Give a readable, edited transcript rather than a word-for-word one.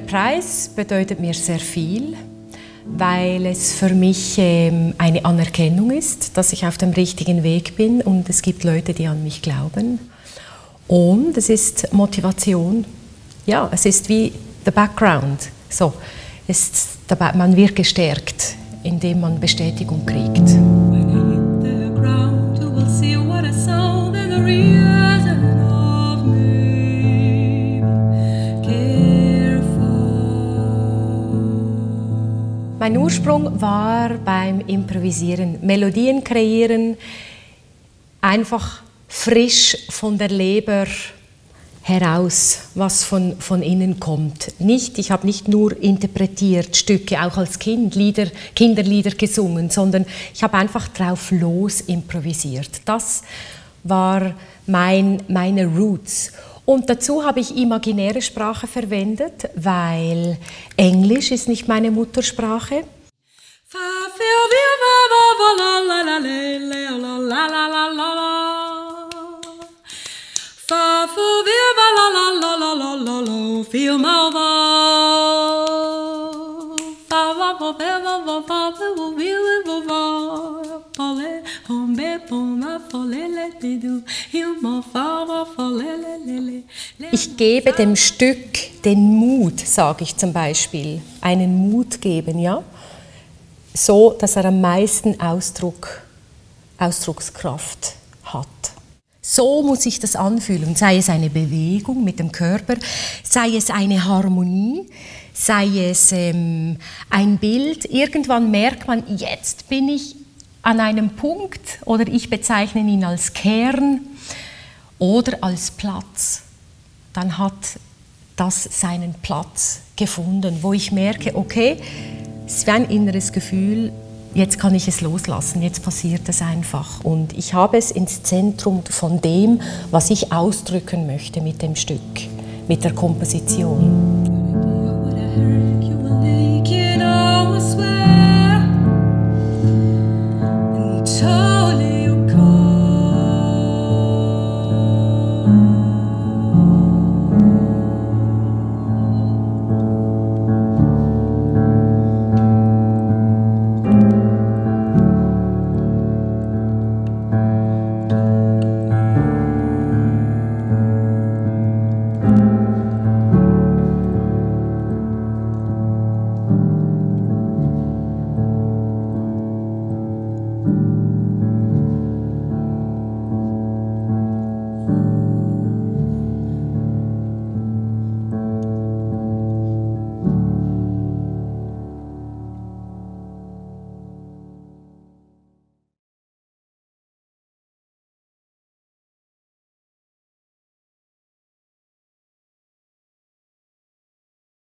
Der Preis bedeutet mir sehr viel, weil es für mich eine Anerkennung ist, dass ich auf dem richtigen Weg bin und es gibt Leute, die an mich glauben. Und es ist Motivation. Ja, es ist wie der Background. So, man wird gestärkt, indem man Bestätigung kriegt. Mein Ursprung war beim Improvisieren, Melodien kreieren, einfach frisch von der Leber heraus, was von innen kommt. Ich habe nicht nur interpretiert Stücke, auch als Kind Kinderlieder gesungen, sondern ich habe einfach drauf los improvisiert. Das war meine Roots. Und dazu habe ich imaginäre Sprache verwendet, weil Englisch ist nicht meine Muttersprache. Ich gebe dem Stück den Mut, sage ich zum Beispiel. Einen Mut geben, ja? So, dass er am meisten Ausdruckskraft hat. So muss ich das anfühlen, sei es eine Bewegung mit dem Körper, sei es eine Harmonie, sei es ein Bild. Irgendwann merkt man, jetzt bin ich an einem Punkt, oder ich bezeichne ihn als Kern oder als Platz. Dann hat das seinen Platz gefunden, wo ich merke, okay, es ist ein inneres Gefühl, jetzt kann ich es loslassen, jetzt passiert es einfach. Und ich habe es ins Zentrum von dem, was ich ausdrücken möchte mit dem Stück, mit der Komposition.